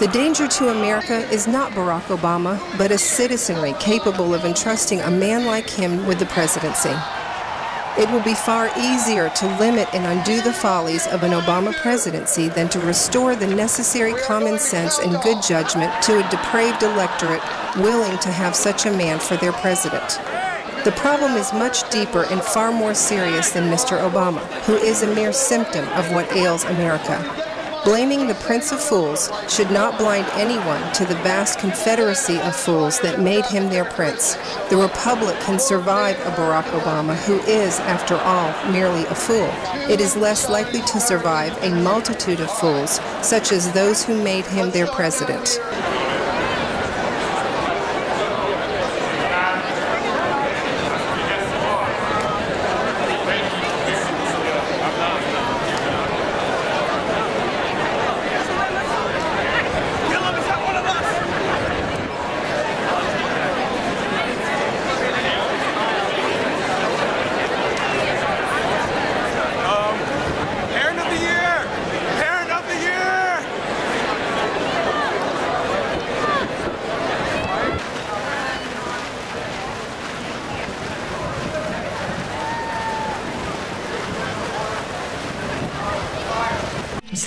The danger to America is not Barack Obama, but a citizenry capable of entrusting a man like him with the presidency. It will be far easier to limit and undo the follies of an Obama presidency than to restore the necessary common sense and good judgment to a depraved electorate willing to have such a man for their president. The problem is much deeper and far more serious than Mr. Obama, who is a mere symptom of what ails America. Blaming the Prince of Fools should not blind anyone to the vast confederacy of fools that made him their prince. The Republic can survive a Barack Obama who is, after all, merely a fool. It is less likely to survive a multitude of fools, such as those who made him their president.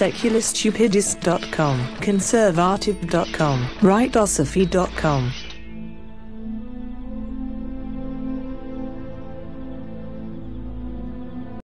secularstupidest.com, conservartive.com, rightosophy.com.